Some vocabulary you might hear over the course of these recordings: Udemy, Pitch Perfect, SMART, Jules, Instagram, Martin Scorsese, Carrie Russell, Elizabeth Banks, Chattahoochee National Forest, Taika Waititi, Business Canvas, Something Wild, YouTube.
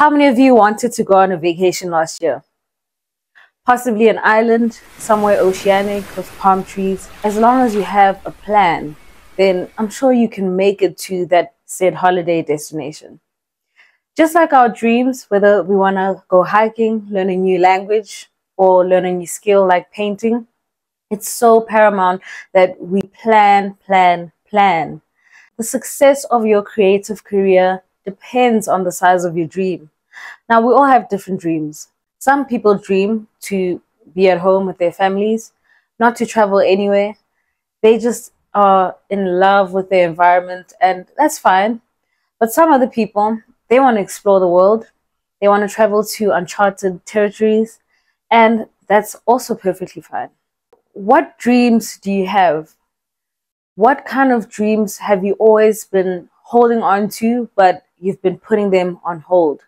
How many of you wanted to go on a vacation last year? Possibly an island, somewhere oceanic with palm trees. As long as you have a plan, then I'm sure you can make it to that said holiday destination. Just like our dreams, whether we want to go hiking, learn a new language, or learn a new skill like painting, it's so paramount that we plan, plan, plan. The success of your creative career depends on the size of your dream. Now, we all have different dreams. Some people dream to be at home with their families, not to travel anywhere. They just are in love with their environment, and that's fine. But some other people, they want to explore the world. They want to travel to uncharted territories, and that's also perfectly fine. What dreams do you have? What kind of dreams have you always been holding on to, but you've been putting them on hold?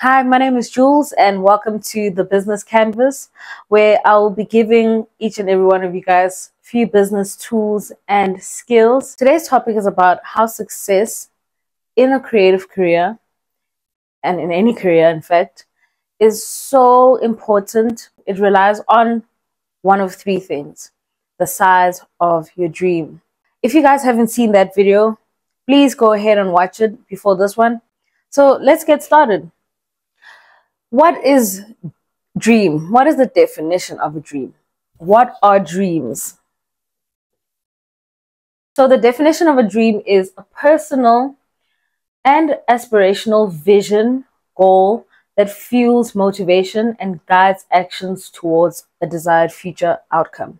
Hi, my name is Jules, and welcome to the Business Canvas, where I will be giving each and every one of you guys a few business tools and skills. Today's topic is about how success in a creative career, and in any career, in fact, is so important. It relies on one of three things: the size of your dream. If you guys haven't seen that video, please go ahead and watch it before this one. So let's get started. What is dream? What is the definition of a dream? What are dreams? So the definition of a dream is a personal and aspirational vision, goal that fuels motivation and guides actions towards a desired future outcome.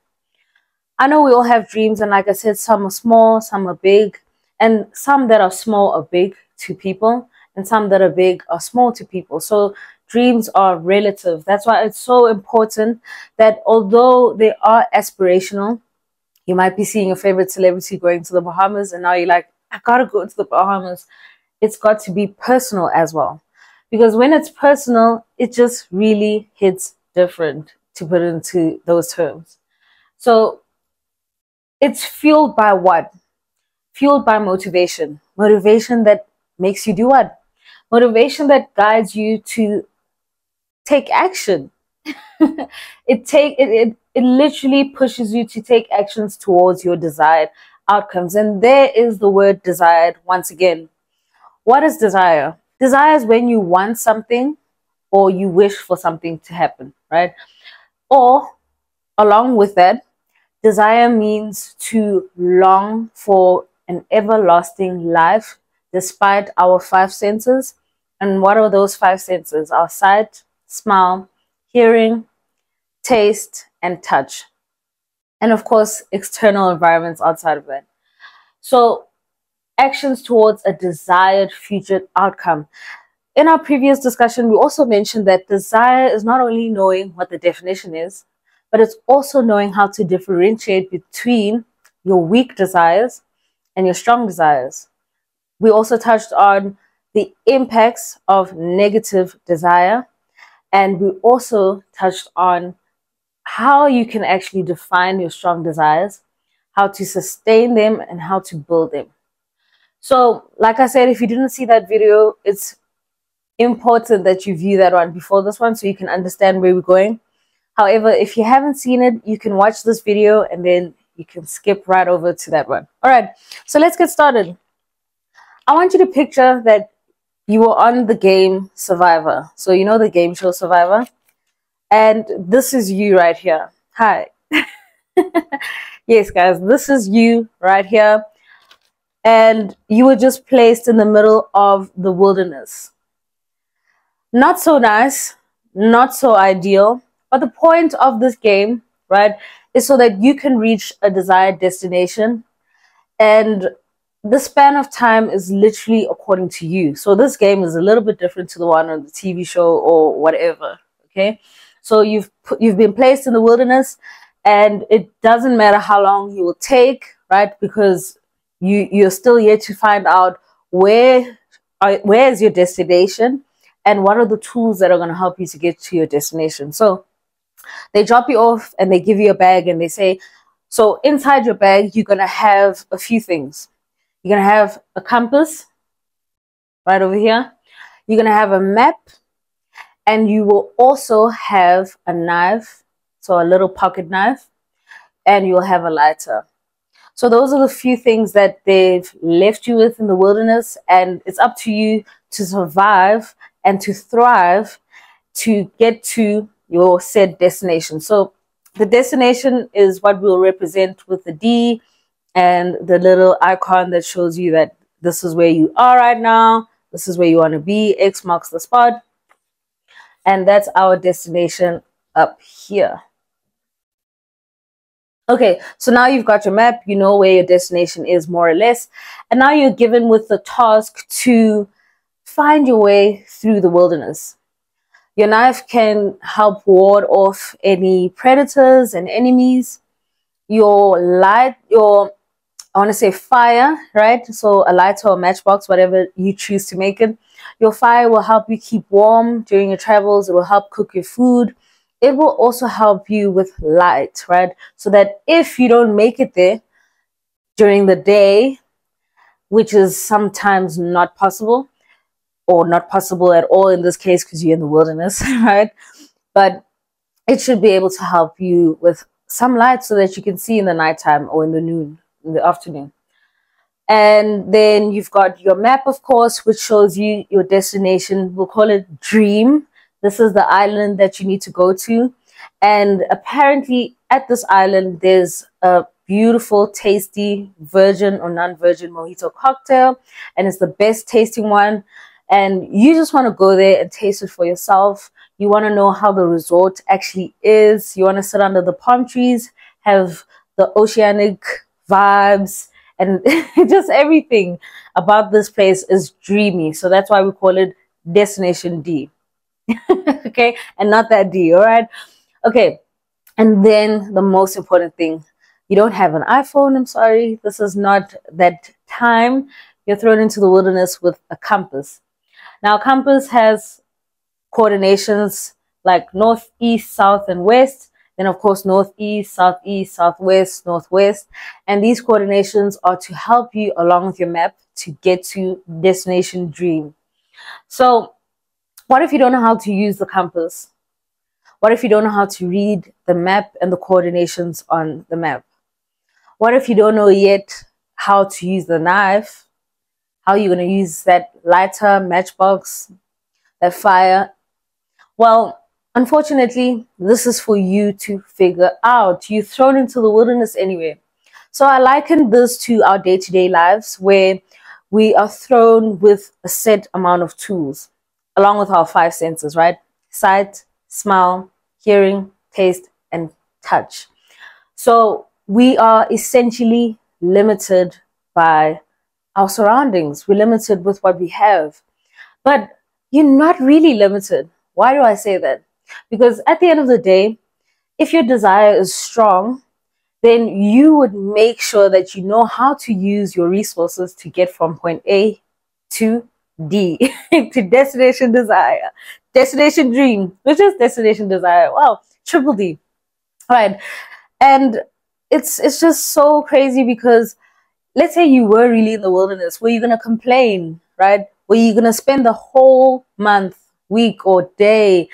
I know we all have dreams, and like I said, some are small, some are big, and some that are small are big to people, and some that are big are small to people. So dreams are relative. That's why it's so important that although they are aspirational, you might be seeing your favorite celebrity going to the Bahamas, and now you're like, I gotta go to the Bahamas. It's got to be personal as well. Because when it's personal, it just really hits different, to put it into those terms. So it's fueled by what? Fueled by motivation. Motivation that makes you do what? Motivation that guides you to take action. It literally pushes you to take actions towards your desired outcomes. And there is the word desired once again. What is desire? Desire is when you want something or you wish for something to happen, right? Or along with that, desire means to long for an everlasting life despite our five senses. And what are those five senses? Our sight, smell, hearing, taste, and touch. And of course, external environments outside of that. So actions towards a desired future outcome. In our previous discussion, we also mentioned that desire is not only knowing what the definition is, but it's also knowing how to differentiate between your weak desires and your strong desires. We also touched on the impacts of negative desire, and we also touched on how you can actually define your strong desires, how to sustain them, and how to build them. So, like I said, if you didn't see that video, it's important that you view that one before this one so you can understand where we're going. However, if you haven't seen it, you can watch this video and then you can skip right over to that one. All right, so let's get started. I want you to picture that you were on the game Survivor. So you know the game show Survivor? And this is you right here. Hi. Yes, guys, this is you right here. And you were just placed in the middle of the wilderness. Not so nice, not so ideal. But the point of this game, right, is so that you can reach a desired destination. And the span of time is literally according to you. So this game is a little bit different to the one on the TV show or whatever, okay? So you've been placed in the wilderness, and it doesn't matter how long you will take, right? Because you're still yet to find out where is your destination and what are the tools that are going to help you to get to your destination. So they drop you off and they give you a bag and they say, so inside your bag, you're going to have a few things. You're going to have a compass right over here. You're going to have a map, and you will also have a knife, so a little pocket knife, and you'll have a lighter. So those are the few things that they've left you with in the wilderness, and it's up to you to survive and to thrive to get to your said destination. So the destination is what we'll represent with the D and the little icon that shows you that this is where you are right now, this is where you want to be, X marks the spot, and that's our destination up here. Okay, so now you've got your map, you know where your destination is more or less, and now you're given with the task to find your way through the wilderness. Your knife can help ward off any predators and enemies. Your light, your, I want to say fire, right? So a lighter or matchbox, whatever you choose to make it. Your fire will help you keep warm during your travels. It will help cook your food. It will also help you with light, right? So that if you don't make it there during the day, which is sometimes not possible or not possible at all in this case because you're in the wilderness, right? But it should be able to help you with some light so that you can see in the nighttime or in the noon, in the afternoon. And then you've got your map, of course, which shows you your destination. We'll call it Dream. This is the island that you need to go to. And apparently at this island, there's a beautiful, tasty virgin or non-virgin mojito cocktail. And it's the best tasting one. And you just want to go there and taste it for yourself. You want to know how the resort actually is. You want to sit under the palm trees, have the oceanic vibes, and just everything about this place is dreamy. So that's why we call it Destination D. Okay, and not that D, all right? Okay, and then the most important thing, you don't have an iPhone, I'm sorry. This is not that time. You're thrown into the wilderness with a compass. Now, a compass has coordinations like north, east, south, and west. Then, of course, northeast, southeast, southwest, northwest. And these coordinations are to help you along with your map to get to Destination Dream. So what if you don't know how to use the compass? What if you don't know how to read the map and the coordinations on the map? What if you don't know yet how to use the knife? How are you going to use that lighter, matchbox, that fire? Well, unfortunately, this is for you to figure out. You're thrown into the wilderness anyway. So I liken this to our day-to-day lives where we are thrown with a set amount of tools, along with our five senses, right? Sight, smell, hearing, taste, and touch. So we are essentially limited by our surroundings. We're limited with what we have. But you're not really limited. Why do I say that? Because at the end of the day, if your desire is strong, then you would make sure that you know how to use your resources to get from point A to D, to destination desire, destination dream, which is destination desire. Wow, triple D. All right. And it's just so crazy because let's say you were really in the wilderness. Were you going to complain, right? Were you going to spend the whole month, week, or day,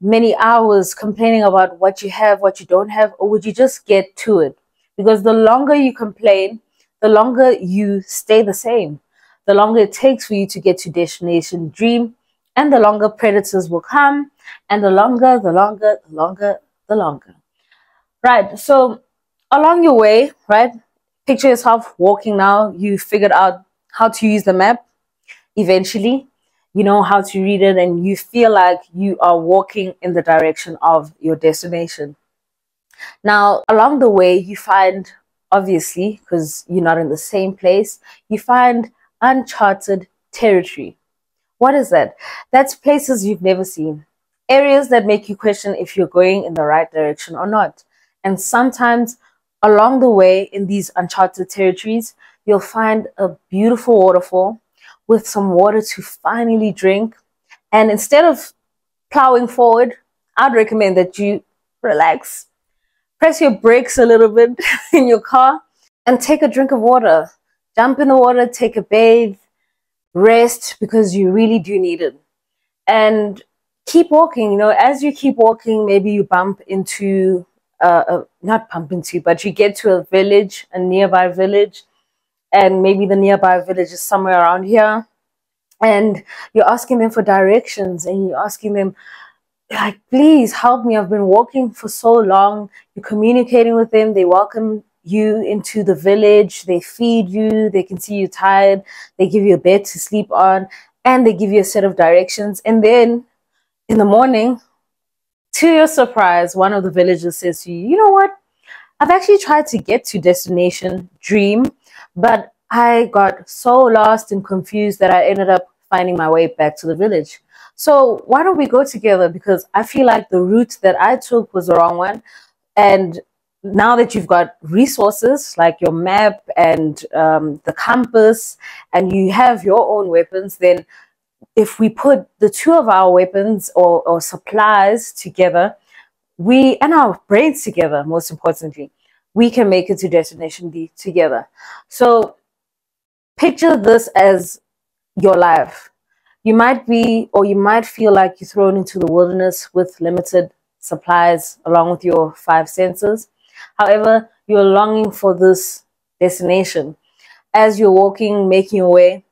many hours complaining about what you have, what you don't have, or would you just get to it? Because the longer you complain, the longer you stay the same, the longer it takes for you to get to Destination Dream, and the longer predators will come, and the longer. Right, so along your way, right, picture yourself walking now. You figured out how to use the map eventually. You know how to read it, and you feel like you are walking in the direction of your destination. Now, along the way, you find, obviously, because you're not in the same place, you find uncharted territory. What is that? That's places you've never seen, areas that make you question if you're going in the right direction or not. And sometimes along the way in these uncharted territories, you'll find a beautiful waterfall with some water to finally drink. And instead of plowing forward, I'd recommend that you relax, press your brakes a little bit in your car, and take a drink of water. Jump in the water, take a bathe, rest, because you really do need it. and keep walking. You know, as you keep walking, maybe you bump into, not bump into, but you get to a village, a nearby village, and maybe the nearby village is somewhere around here. And you're asking them for directions, and you're asking them, like, please help me, I've been walking for so long. You're communicating with them. They welcome you into the village. They feed you. They can see you're tired. They give you a bed to sleep on, and they give you a set of directions. And then in the morning, to your surprise, one of the villagers says to you, you know what? I've actually tried to get to destination dream, but I got so lost and confused that I ended up finding my way back to the village. So why don't we go together? Because I feel like the route that I took was the wrong one. And now that you've got resources like your map and the compass, and you have your own weapons, then if we put the two of our weapons or supplies together, we, and our brains together, most importantly, we can make it to destination D together. So picture this as your life. You might be, or you might feel like you're thrown into the wilderness with limited supplies along with your five senses. However, you're longing for this destination. As you're walking, making your way,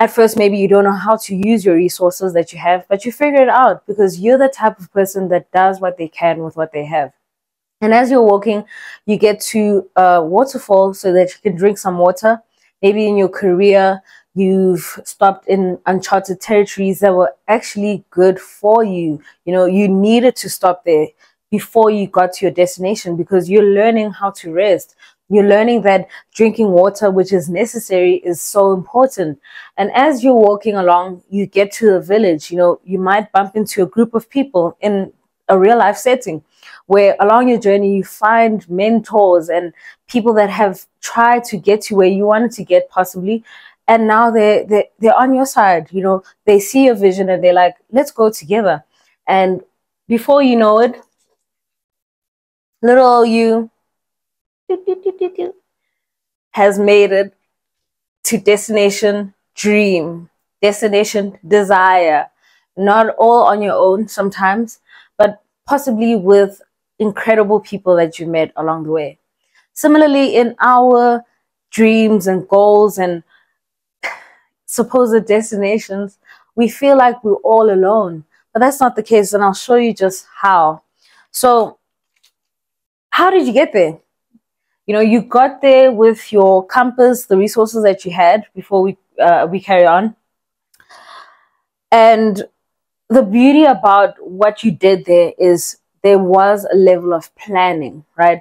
at first maybe you don't know how to use your resources that you have, but you figure it out because you're the type of person that does what they can with what they have. And as you're walking, you get to a waterfall so that you can drink some water. Maybe in your career, you've stopped in uncharted territories that were actually good for you. You know, you needed to stop there before you got to your destination because you're learning how to rest. You're learning that drinking water, which is necessary, is so important. And as you're walking along, you get to a village. You know, you might bump into a group of people in a real life setting where along your journey you find mentors and people that have tried to get you where you wanted to get possibly, and now they're on your side. You know, they see your vision and they're like, let's go together. And before you know it, little old you has made it to destination dream, destination desire, not all on your own sometimes, but possibly with incredible people that you met along the way. Similarly, in our dreams and goals and supposed destinations, we feel like we're all alone, but that's not the case. And I'll show you just how. So how did you get there? You know, you got there with your compass, the resources that you had before we carry on. And the beauty about what you did there is there was a level of planning, right?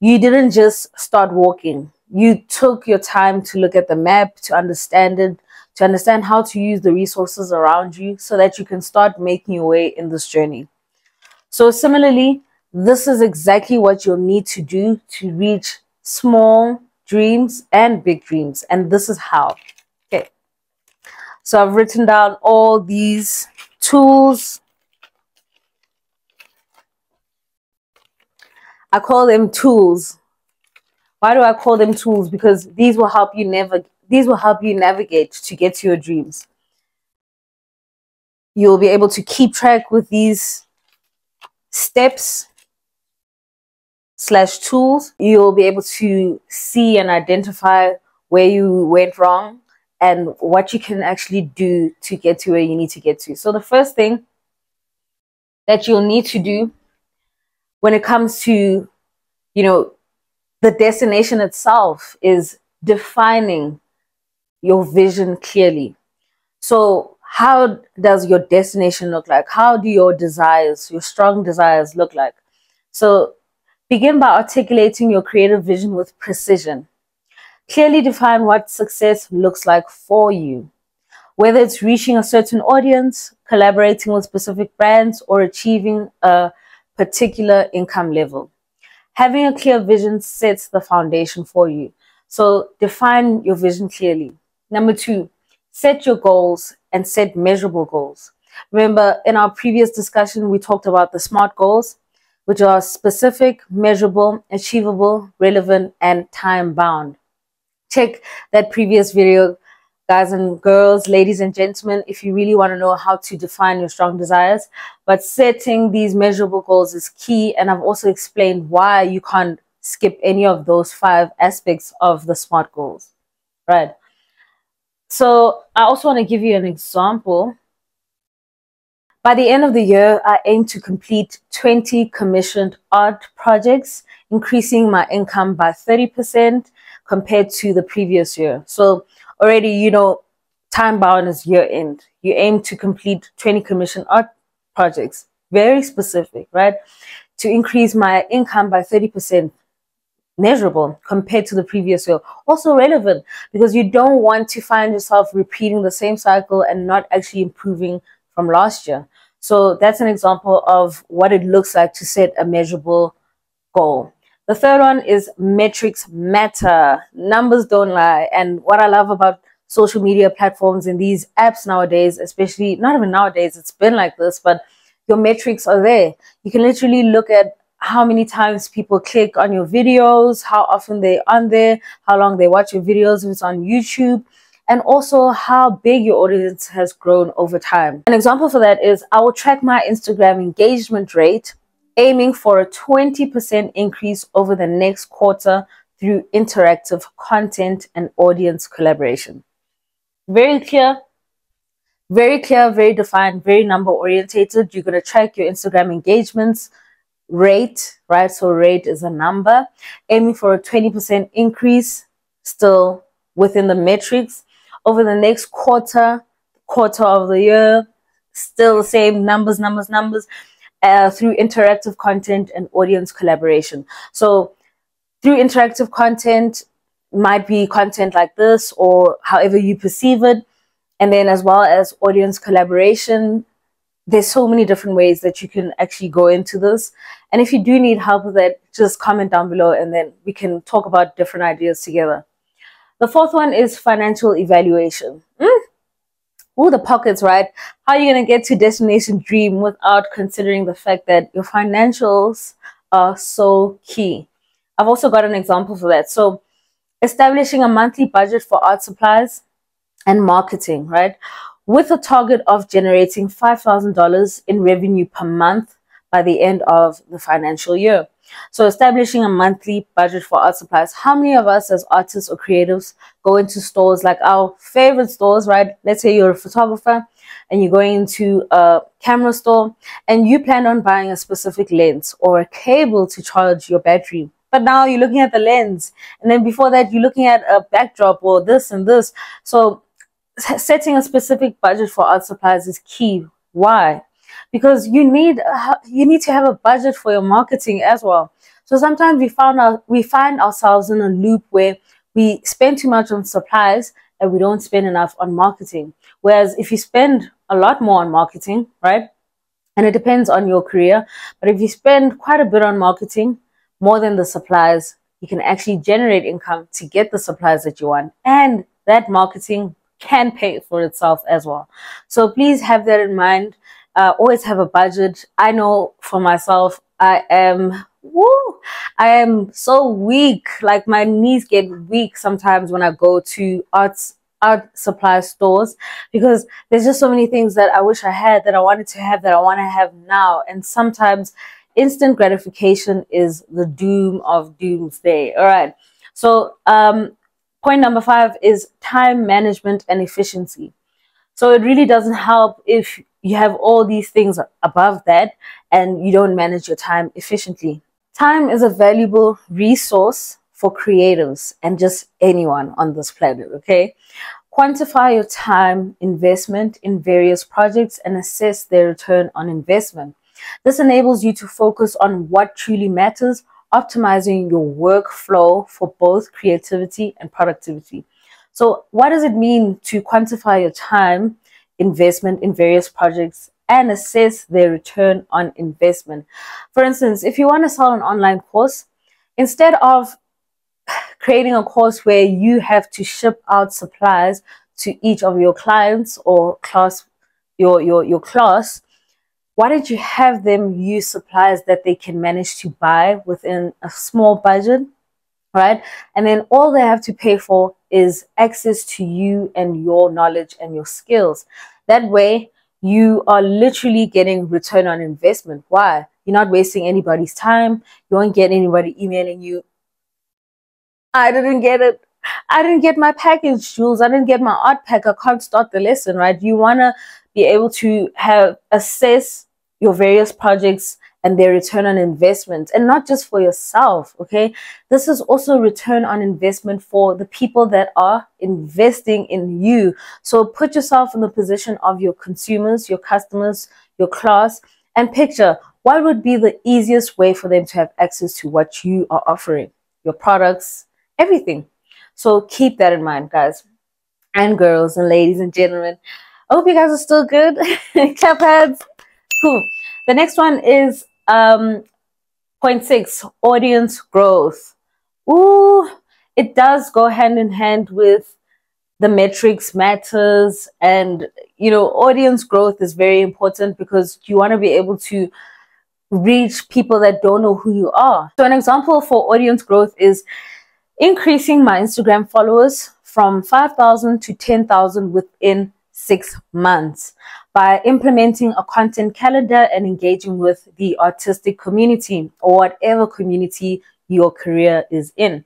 You didn't just start walking. You took your time to look at the map, to understand it, to understand how to use the resources around you so that you can start making your way in this journey. So similarly, this is exactly what you'll need to do to reach small dreams and big dreams. And this is how. Okay. So I've written down all these tools. I call them tools. Why do I call them tools? Because these will help you navigate to get to your dreams. You'll be able to keep track with these steps / tools. You'll be able to see and identify where you went wrong and what you can actually do to get to where you need to get to. So the first thing that you'll need to do when it comes to, you know, the destination itself is defining your vision clearly. So how does your destination look like? How do your desires, your strong desires look like? So begin by articulating your creative vision with precision. Clearly define what success looks like for you, whether it's reaching a certain audience, collaborating with specific brands, or achieving a particular income level. Having a clear vision sets the foundation for you. So define your vision clearly. Number two, set your goals and set measurable goals. Remember, in our previous discussion, we talked about the SMART goals, which are specific, measurable, achievable, relevant, and time-bound. Check that previous video guys and girls, ladies and gentlemen, if you really want to know how to define your strong desires. But setting these measurable goals is key, and I've also explained why you can't skip any of those 5 aspects of the SMART goals, right? So I also want to give you an example. By the end of the year, I aim to complete 20 commissioned art projects, increasing my income by 30% compared to the previous year. So already, you know, time bound is year end. You aim to complete 20 commissioned art projects. Very specific, right? To increase my income by 30%. Measurable compared to the previous year. Also relevant, because you don't want to find yourself repeating the same cycle and not actually improving from last year. So that's an example of what it looks like to set a measurable goal. The third one is metrics matter. Numbers don't lie. And what I love about social media platforms and these apps nowadays, especially, not even nowadays, it's been like this, but your metrics are there. You can literally look at how many times people click on your videos, how often they're on there, how long they watch your videos if it's on YouTube, and also how big your audience has grown over time. An example for that is I will track my Instagram engagement rate, aiming for a 20% increase over the next quarter through interactive content and audience collaboration. Very clear, very clear, very defined, very number orientated. You're going to track your Instagram engagements rate, right? So rate is a number, aiming for a 20% increase, still within the metrics, over the next quarter of the year, still the same numbers, through interactive content and audience collaboration. So through interactive content might be content like this or however you perceive it, and then as well as audience collaboration. There's so many different ways that you can actually go into this. And if you do need help with that, just comment down below and then we can talk about different ideas together. The fourth one is financial evaluation. Ooh, the pockets, right? How are you going to get to destination dream without considering the fact that your financials are so key? I've also got an example for that. So establishing a monthly budget for art supplies and marketing, right? With a target of generating $5,000 in revenue per month by the end of the financial year. So establishing a monthly budget for art supplies. How many of us as artists or creatives go into stores, like our favorite stores, right? Let's say you're a photographer and you're going into a camera store and you plan on buying a specific lens or a cable to charge your battery. But now you're looking at the lens, and then before that you're looking at a backdrop or this and this. So setting a specific budget for art supplies is key. Why? Because you need to have a budget for your marketing as well. So sometimes we find ourselves in a loop where we spend too much on supplies and we don't spend enough on marketing. Whereas if you spend a lot more on marketing, right? And it depends on your career, but if you spend quite a bit on marketing, more than the supplies, you can actually generate income to get the supplies that you want, and that marketing can pay for itself as well. So please have that in mind. Always have a budget. I know for myself, I am so weak. Like, my knees get weak sometimes when I go to art supply stores, because there's just so many things that I wish I had, that I wanted to have, that I want to have now. And sometimes instant gratification is the doom of doomsday. All right. So point number 5 is time management and efficiency. So it really doesn't help if you have all these things above that and you don't manage your time efficiently. Time is a valuable resource for creatives and just anyone on this planet, okay? Quantify your time investment in various projects and assess their return on investment. This enables you to focus on what truly matters, optimizing your workflow for both creativity and productivity. So what does it mean to quantify your time investment in various projects and assess their return on investment? For instance, if you want to sell an online course, instead of creating a course where you have to ship out supplies to each of your clients or class, your class, why don't you have them use supplies that they can manage to buy within a small budget right? And then all they have to pay for is access to you and your knowledge and your skills. That way, you are literally getting return on investment. Why? You're not wasting anybody's time. You won't get anybody emailing you, "I didn't get it. I didn't get my package, Jules. I didn't get my art pack. I can't start the lesson," right? You want to be able to assess your various projects and their return on investment, and not just for yourself, okay? This is also return on investment for the people that are investing in you. So put yourself in the position of your consumers, your customers, your class, and picture what would be the easiest way for them to have access to what you are offering, your products, everything. So keep that in mind, guys and girls and ladies and gentlemen. I hope you guys are still good. Clap hands. Cool. The next one is point 6, audience growth. Ooh, it does go hand in hand with the metrics matters, and you know, audience growth is very important because you want to be able to reach people that don't know who you are. So an example for audience growth is increasing my Instagram followers from 5,000 to 10,000 within 6 months by implementing a content calendar and engaging with the artistic community or whatever community your career is in.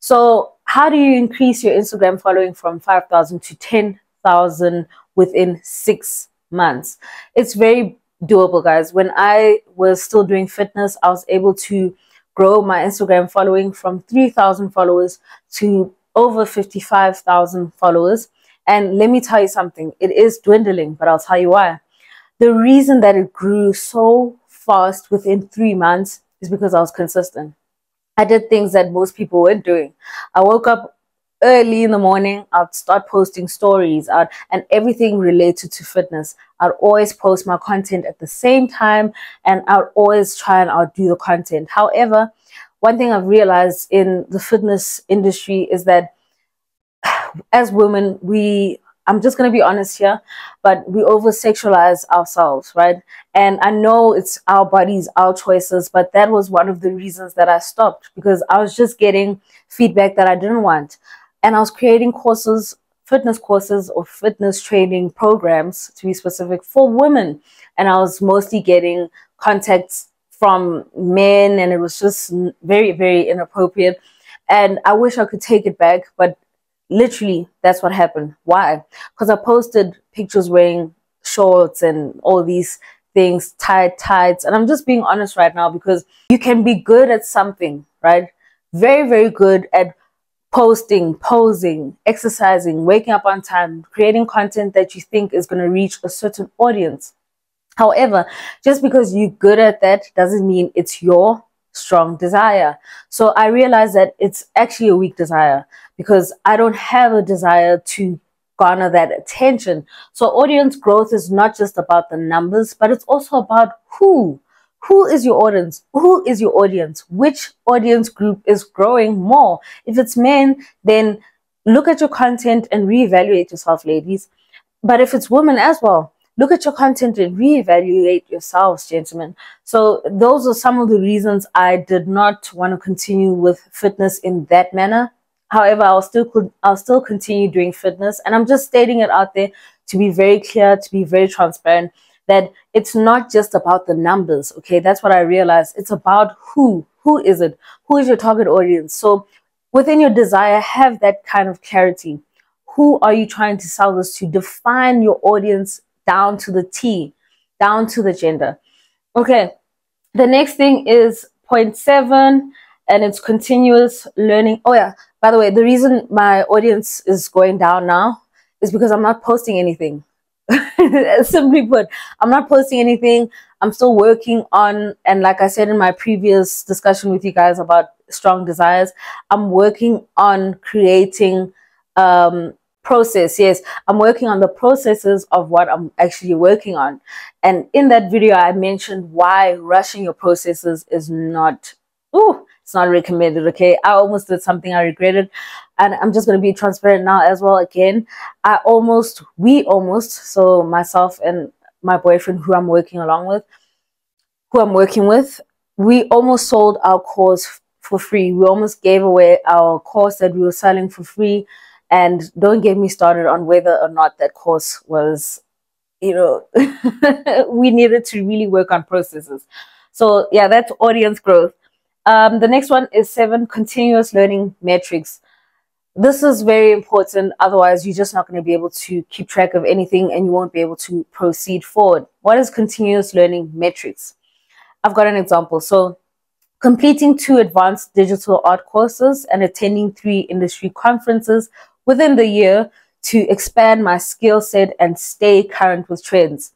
So how do you increase your Instagram following from 5,000 to 10,000 within 6 months? It's very doable, guys. When I was still doing fitness, I was able to grow my Instagram following from 3,000 followers to over 55,000 followers. And let me tell you something, it is dwindling, but I'll tell you why. The reason that it grew so fast within 3 months is because I was consistent. I did things that most people weren't doing. I woke up early in the morning, I'd start posting stories and everything related to fitness. I'd always post my content at the same time, and I'd always try and outdo the content. However, one thing I've realized in the fitness industry is that as women, I'm just going to be honest here, but we over-sexualize ourselves, right? And I know it's our bodies, our choices, but that was one of the reasons that I stopped, because I was just getting feedback that I didn't want. And I was creating courses, fitness courses or fitness training programs, to be specific, for women. And I was mostly getting contacts from men, and it was just very, very inappropriate. And I wish I could take it back, but literally that's what happened. Why? Because I posted pictures wearing shorts and all these things, tights. And I'm just being honest right now, because you can be good at something, right? Very, very good at posting, posing, exercising, waking up on time, creating content that you think is going to reach a certain audience. However, just because you're good at that doesn't mean it's your strong desire. So I realized that it's actually a weak desire, because I don't have a desire to garner that attention. So audience growth is not just about the numbers, but it's also about who. Who is your audience? Who is your audience? Which audience group is growing more? If it's men, then look at your content and reevaluate yourself, ladies. But if it's women as well, look at your content and reevaluate yourselves, gentlemen. So those are some of the reasons I did not want to continue with fitness in that manner. However, I'll still continue doing fitness. And I'm just stating it out there to be very clear, to be very transparent, that it's not just about the numbers, okay? That's what I realized. It's about who. Who is it? Who is your target audience? So within your desire, have that kind of clarity. Who are you trying to sell this to? Define your audience down to the T, down to the gender. Okay, the next thing is point 7, and it's continuous learning. Oh yeah, by the way, the reason my audience is going down now is because I'm not posting anything. Simply put, I'm not posting anything. I'm still working on, and like I said in my previous discussion with you guys about strong desires, I'm working on creating process. Yes, I'm working on the processes of what I'm actually working on. And in that video, I mentioned why rushing your processes is not, it's not recommended, okay? I almost did something I regretted, and I'm just going to be transparent now as well again. So myself and my boyfriend, who I'm working with, we almost sold our course for free. We almost gave away our course that we were selling for free, and don't get me started on whether or not that course was, you know, we needed to really work on processes. So yeah, that's audience growth. The next one is 7, continuous learning metrics. This is very important, otherwise you're just not going to be able to keep track of anything and you won't be able to proceed forward. What is continuous learning metrics? I've got an example. So completing 2 advanced digital art courses and attending 3 industry conferences within the year to expand my skill set and stay current with trends.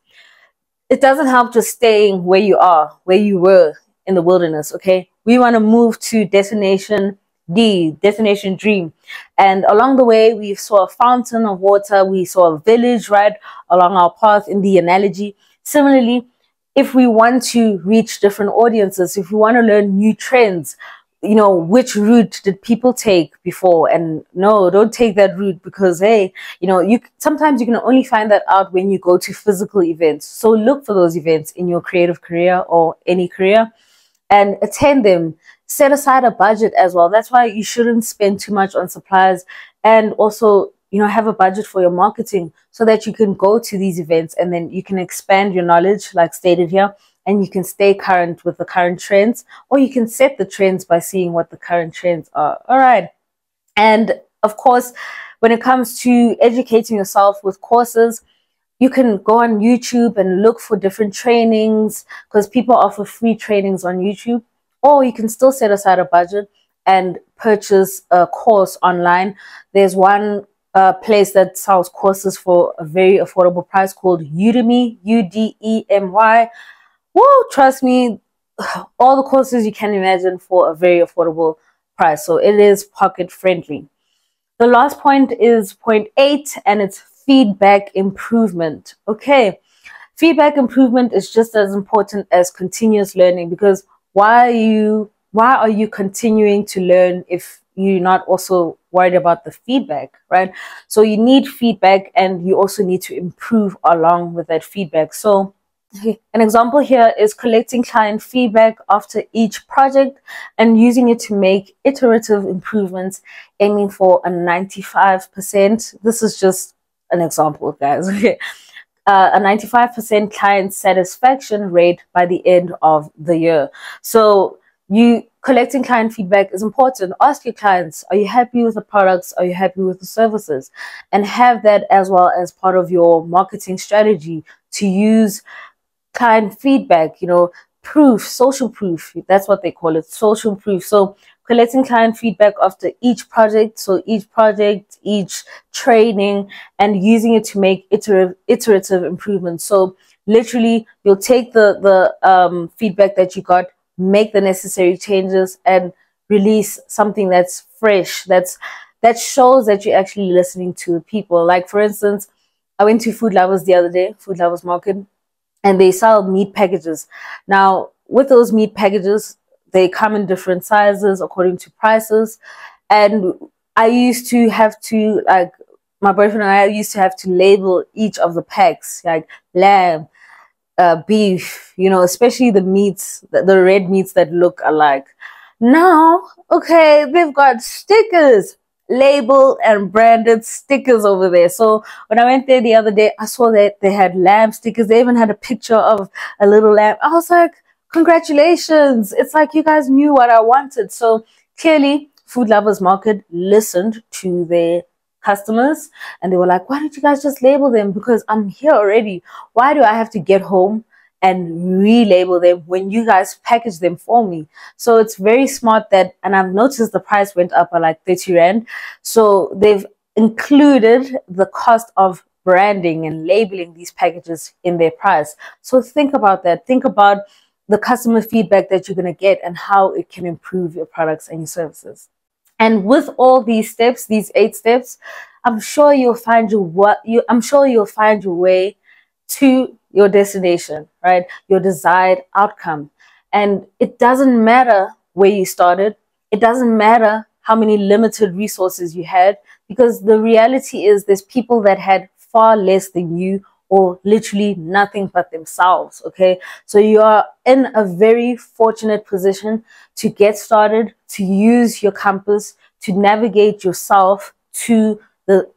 It doesn't help just staying where you are, where you were in the wilderness, okay? We want to move to destination D, destination dream. And along the way, we saw a fountain of water. We saw a village right along our path in the analogy. Similarly, if we want to reach different audiences, if we want to learn new trends, you know, which route did people take before? And no, don't take that route because, hey, you know, sometimes you can only find that out when you go to physical events. So look for those events in your creative career or any career and attend them. Set aside a budget as well. That's why you shouldn't spend too much on suppliers, and also, you know, have a budget for your marketing so that you can go to these events and then you can expand your knowledge, like stated here. And you can stay current with the current trends, or you can set the trends by seeing what the current trends are. All right. And of course, when it comes to educating yourself with courses, you can go on YouTube and look for different trainings because people offer free trainings on YouTube, or you can still set aside a budget and purchase a course online. There's one place that sells courses for a very affordable price called Udemy, U-D-E-M-Y. Well, trust me, all the courses you can imagine for a very affordable price. So it is pocket friendly. The last point is point 8, and it's feedback improvement. Okay. Feedback improvement is just as important as continuous learning, because why are you continuing to learn if you're not also worried about the feedback, right? So you need feedback, and you also need to improve along with that feedback. So an example here is collecting client feedback after each project and using it to make iterative improvements, aiming for a 95%. This is just an example, guys. Okay, a 95% client satisfaction rate by the end of the year. So you collecting client feedback is important. Ask your clients, are you happy with the products? Are you happy with the services? And have that as well as part of your marketing strategy, to use client feedback, you know, proof, social proof. That's what they call it, social proof. So collecting client feedback after each project, so each project, each training, and using it to make iterative improvements. So literally, you'll take the feedback that you got, make the necessary changes, and release something that's fresh, that shows that you're actually listening to people. Like, for instance, I went to Food Lovers the other day, Food Lovers Market, and they sell meat packages. Now, with those meat packages, they come in different sizes according to prices. And I used to have to, like, my boyfriend and I used to have to label each of the packs, like lamb, beef, you know, especially the meats, the red meats that look alike. Now, okay, they've got stickers, labeled and branded stickers over there. So when I went there the other day, I saw that they had lamb stickers. They even had a picture of a little lamb. I was like, congratulations, it's like you guys knew what I wanted. So clearly Food Lovers Market listened to their customers, and they were like, why don't you guys just label them, because I'm here already. Why do I have to get home and relabel them when you guys package them for me? So it's very smart that, and I've noticed the price went up by like 30 Rand. So they've included the cost of branding and labeling these packages in their price. So think about that. Think about the customer feedback that you're gonna get and how it can improve your products and your services. And with all these steps, these 8 steps, I'm sure you'll find your way to your destination, right? Your desired outcome. And it doesn't matter where you started. It doesn't matter how many limited resources you had, because the reality is there's people that had far less than you or literally nothing but themselves, okay? So you are in a very fortunate position to get started, to use your compass, to navigate yourself to the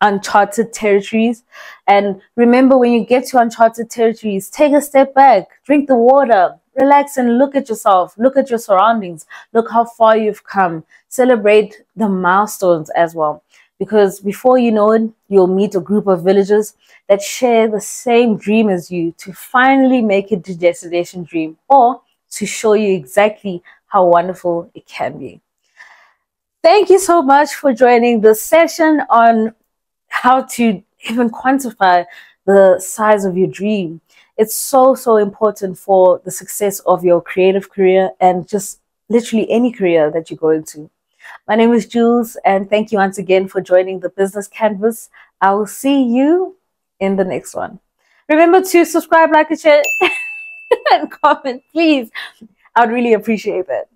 uncharted territories. And remember, when you get to uncharted territories, take a step back, drink the water, relax and look at yourself, look at your surroundings, look how far you've come, celebrate the milestones as well. Because before you know it, you'll meet a group of villagers that share the same dream as you to finally make it to destination dream, or to show you exactly how wonderful it can be. Thank you so much for joining this session on how to even quantify the size of your dream. It's so, so important for the success of your creative career and just literally any career that you go into. My name is Jules, and thank you once again for joining the Business Canvas. I will see you in the next one. Remember to subscribe, like, and share, and comment, please. I would really appreciate that.